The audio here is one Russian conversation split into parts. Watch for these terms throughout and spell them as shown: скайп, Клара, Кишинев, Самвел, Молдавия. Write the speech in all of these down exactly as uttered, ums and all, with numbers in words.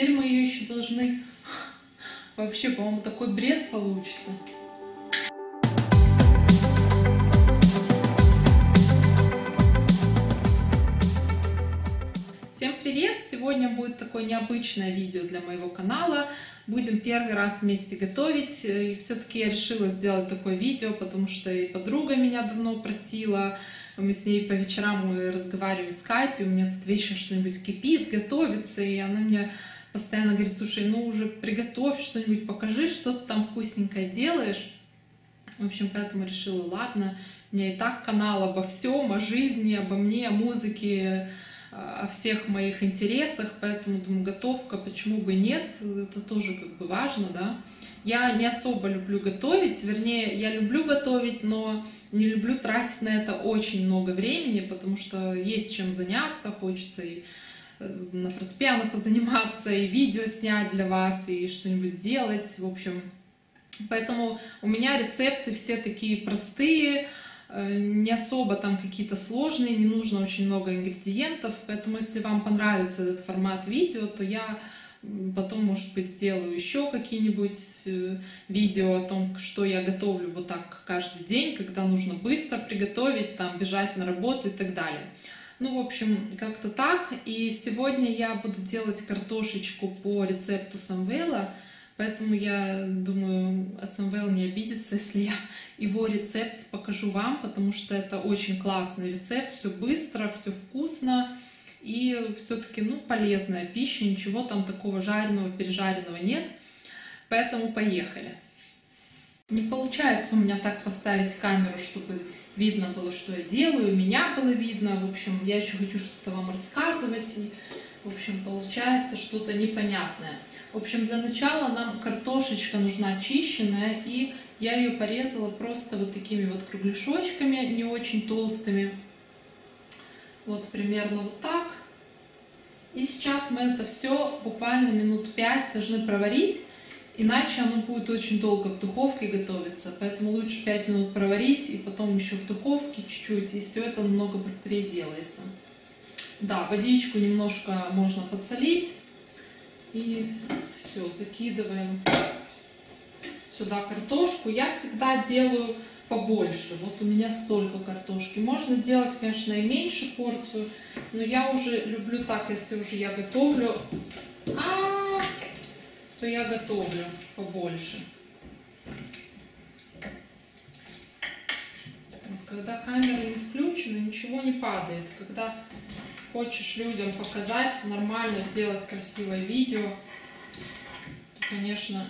Теперь мы ее еще должны... Вообще, по-моему, такой бред получится. Всем привет! Сегодня будет такое необычное видео для моего канала. Будем первый раз вместе готовить. И все-таки я решила сделать такое видео, потому что и подруга меня давно просила. Мы с ней по вечерам мы разговариваем в скайпе, у меня тут вечно что-нибудь кипит, готовится, и она мне постоянно говорит: слушай, ну уже приготовь что-нибудь, покажи, что ты там вкусненькое делаешь. В общем, поэтому решила, ладно, у меня и так канал обо всем, о жизни, обо мне, о музыке, о всех моих интересах, поэтому, думаю, готовка, почему бы нет, это тоже как бы важно, да. Я не особо люблю готовить, вернее, я люблю готовить, но не люблю тратить на это очень много времени, потому что есть чем заняться, хочется и на фортепиано позаниматься, и видео снять для вас, и что-нибудь сделать, в общем. Поэтому у меня рецепты все такие простые, не особо там какие-то сложные, не нужно очень много ингредиентов, поэтому если вам понравится этот формат видео, то я... Потом, может быть, сделаю еще какие-нибудь видео о том, что я готовлю вот так каждый день, когда нужно быстро приготовить, там, бежать на работу и так далее. Ну, в общем, как-то так. И сегодня я буду делать картошечку по рецепту Самвела, поэтому я думаю, Самвел не обидится, если я его рецепт покажу вам, потому что это очень классный рецепт, все быстро, все вкусно. И все-таки, ну, полезная пища, ничего там такого жареного, пережаренного нет. Поэтому поехали. Не получается у меня так поставить камеру, чтобы видно было, что я делаю, меня было видно. В общем, я еще хочу что-то вам рассказывать. И, в общем, получается что-то непонятное. В общем, для начала нам картошечка нужна очищенная. И я ее порезала просто вот такими вот кругляшочками, не очень толстыми. Вот примерно вот так. И сейчас мы это все буквально минут пять должны проварить, иначе оно будет очень долго в духовке готовиться. Поэтому лучше пять минут проварить и потом еще в духовке чуть-чуть, и все это намного быстрее делается. Да, водичку немножко можно подсолить. И все, закидываем сюда картошку. Я всегда делаю... побольше. Вот у меня столько картошки. Можно делать, конечно, и меньше порцию, но я уже люблю так, если уже я готовлю, а-а-а, то я готовлю побольше. Вот, когда камера не включена, ничего не падает. Когда хочешь людям показать, нормально сделать красивое видео, то, конечно,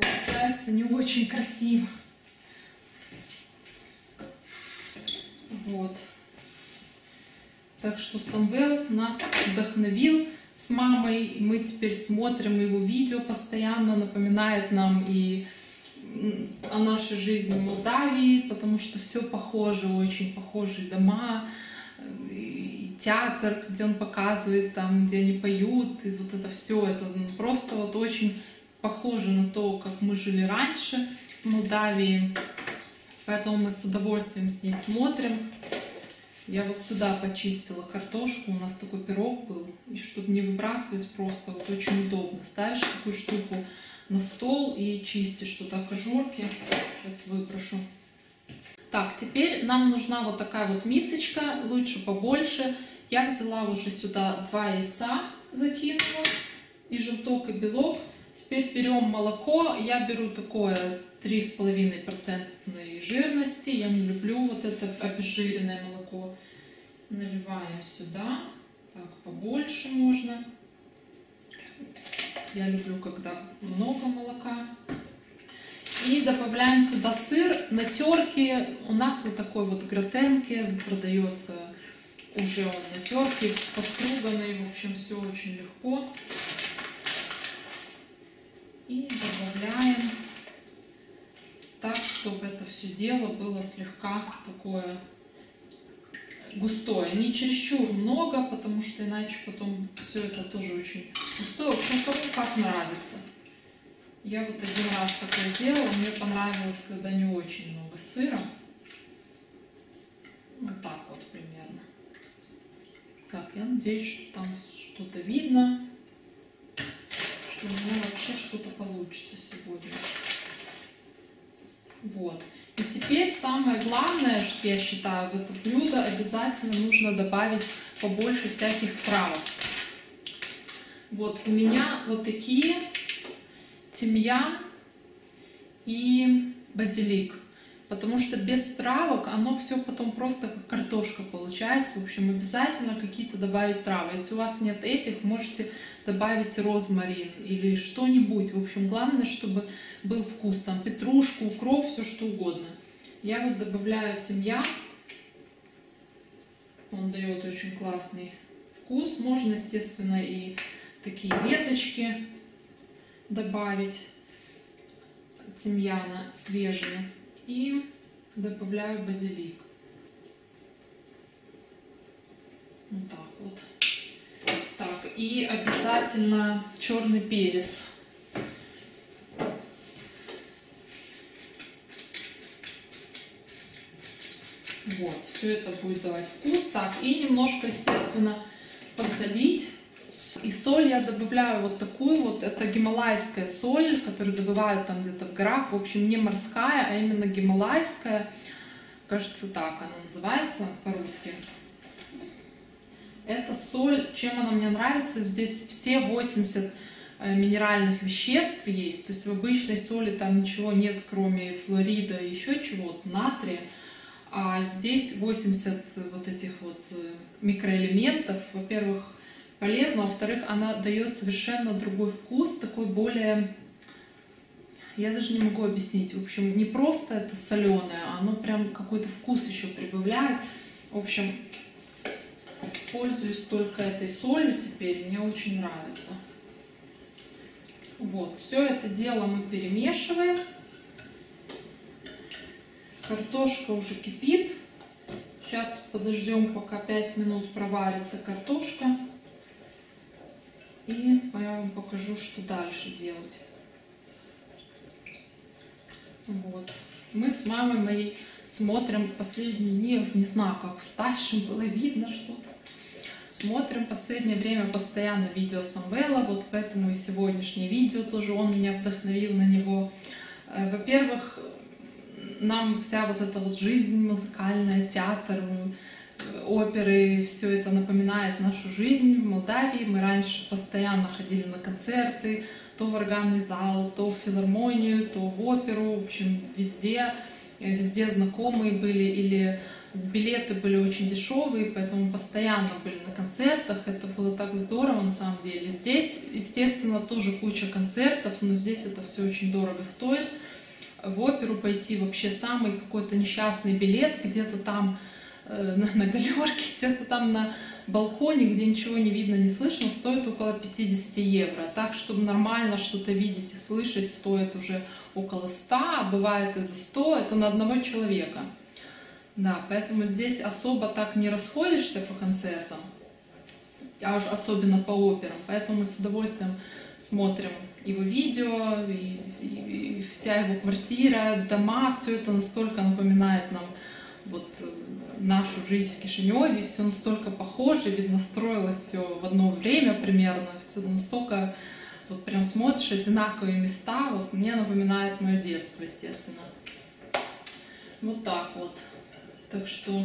получается не очень красиво. Вот. Так что Самвел нас вдохновил с мамой. И мы теперь смотрим его видео постоянно, напоминает нам и о нашей жизни в Молдавии, потому что все похоже, очень похожие дома, и театр, где он показывает, там, где они поют, и вот это все, это просто вот очень похоже на то, как мы жили раньше в Молдавии. Поэтому мы с удовольствием с ней смотрим. Я вот сюда почистила картошку. У нас такой пирог был. И чтобы не выбрасывать, просто вот очень удобно. Ставишь такую штуку на стол и чистишь туда кожурки. Сейчас выброшу. Так, теперь нам нужна вот такая вот мисочка. Лучше побольше. Я взяла уже сюда два яйца, закинула. И желток, и белок. Теперь берем молоко, я беру такое три и пять десятых процента жирности, я не люблю вот это обезжиренное молоко. Наливаем сюда, так побольше можно. Я люблю, когда много молока. И добавляем сюда сыр на терке, у нас вот такой вот гратенке, продается уже он на терке, поструганный, в общем, все очень легко. И добавляем так, чтобы это все дело было слегка такое густое. Не чересчур много, потому что иначе потом все это тоже очень густое. В общем, только как нравится. Я вот один раз такое делала. Мне понравилось, когда не очень много сыра. Вот так вот примерно. Так, я надеюсь, что там что-то видно. вообще что-то получится сегодня. Вот. И теперь самое главное, что я считаю, в это блюдо обязательно нужно добавить побольше всяких травок. Вот у меня вот такие тимьян и базилик. Потому что без травок оно все потом просто как картошка получается. В общем, обязательно какие-то добавить травы. Если у вас нет этих, можете добавить розмарин или что-нибудь. В общем, главное, чтобы был вкус. Там петрушку, укроп, все что угодно. Я вот добавляю тимьян. Он дает очень классный вкус. Можно, естественно, и такие веточки добавить тимьяна свежие. И добавляю базилик. Вот так вот. Так, и обязательно черный перец. Вот, все это будет давать вкус. Так, и немножко, естественно, посолить. И соль я добавляю вот такую вот, это гималайская соль, которую добывают там где-то в горах, в общем, не морская, а именно гималайская, кажется, так она называется по-русски. Эта соль, чем она мне нравится, здесь все восемьдесят минеральных веществ есть, то есть в обычной соли там ничего нет, кроме флорида и еще чего-то, натрия. А здесь восемьдесят вот этих вот микроэлементов, во-первых, полезно, во-вторых, она дает совершенно другой вкус, такой более, я даже не могу объяснить, в общем, не просто это соленое, оно прям какой-то вкус еще прибавляет, в общем, пользуюсь только этой солью теперь, мне очень нравится. Вот, все это дело мы перемешиваем, картошка уже кипит, сейчас подождем, пока пять минут проварится картошка. И я вам покажу, что дальше делать. Вот. Мы с мамой моей смотрим последние дни, не знаю, как старшим было видно что-то. Смотрим в последнее время постоянно видео Самвела, вот поэтому и сегодняшнее видео тоже он меня вдохновил на него. Во-первых, нам вся вот эта вот жизнь музыкальная, театр, оперы, все это напоминает нашу жизнь в Молдавии. Мы раньше постоянно ходили на концерты, то в органный зал, то в филармонию, то в оперу, в общем, везде, везде знакомые были, или билеты были очень дешевые, поэтому постоянно были на концертах, это было так здорово на самом деле. Здесь, естественно, тоже куча концертов, но здесь это все очень дорого стоит. В оперу пойти вообще самый какой-то несчастный билет, где-то там на, на галерке, где-то там на балконе, где ничего не видно, не слышно, стоит около пятидесяти евро. Так, чтобы нормально что-то видеть и слышать, стоит уже около ста, а бывает и за сто, это на одного человека. Да, поэтому здесь особо так не расходишься по концертам, а уж особенно по операм, поэтому мы с удовольствием смотрим его видео, и, и, и вся его квартира, дома, все это настолько напоминает нам вот нашу жизнь в Кишиневе, все настолько похоже, видно, строилось все в одно время примерно, все настолько, вот прям смотришь, одинаковые места, вот мне напоминает мое детство, естественно. Вот так вот. Так что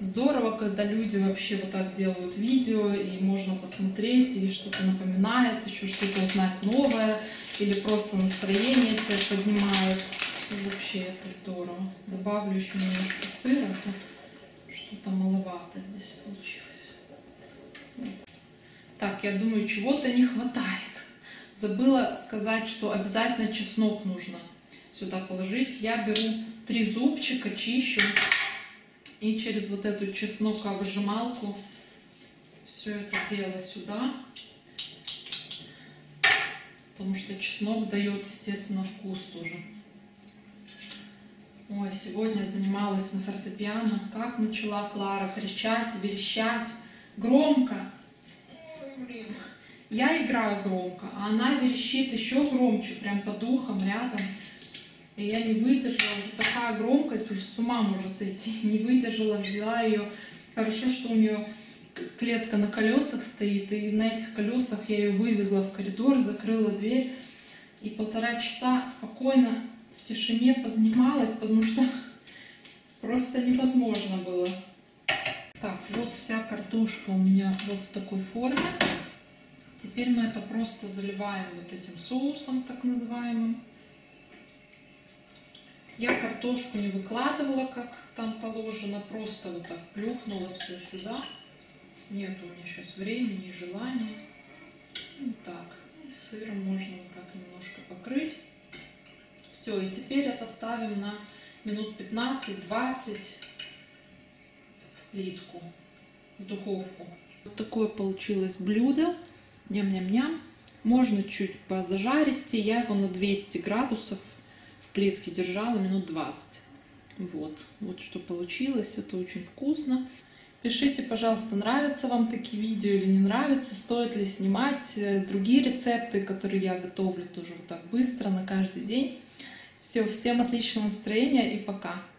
здорово, когда люди вообще вот так делают видео, и можно посмотреть, и что-то напоминает, еще что-то узнать новое, или просто настроение тебя поднимает. И вообще это здорово. Добавлю еще немножко сыра, что-то маловато здесь получилось. Так, я думаю, чего-то не хватает. Забыла сказать, что обязательно чеснок нужно сюда положить. Я беру три зубчика, чищу, и через вот эту чесноквыжималку все это дело сюда. Потому что чеснок дает, естественно, вкус тоже. Ой, сегодня занималась на фортепиано, как начала Клара кричать, верещать громко. Ой, блин. Я играю громко, а она верещит еще громче, прям по духам рядом. И я не выдержала, уже такая громкость, уже с ума можно сойти. Не выдержала, взяла ее. Хорошо, что у нее клетка на колесах стоит, и на этих колесах я ее вывезла в коридор, закрыла дверь. и полтора часа спокойно в тишине позанималась, потому что просто невозможно было. Так, вот вся картошка у меня вот в такой форме. Теперь мы это просто заливаем вот этим соусом так называемым. Я картошку не выкладывала, как там положено, просто вот так плюхнула все сюда. Нет у меня сейчас времени и желания. Вот так. Сыром можно вот так немножко покрыть. Все, и теперь это ставим на минут пятнадцать-двадцать в плитку, в духовку. Вот такое получилось блюдо. Ням-ням-ням. Можно чуть позажарить. Я его на двести градусов в плитке держала минут двадцать. Вот. Вот что получилось. Это очень вкусно. Пишите, пожалуйста, нравятся вам такие видео или не нравятся, стоит ли снимать другие рецепты, которые я готовлю тоже вот так быстро на каждый день. Все, всем отличного настроения и пока!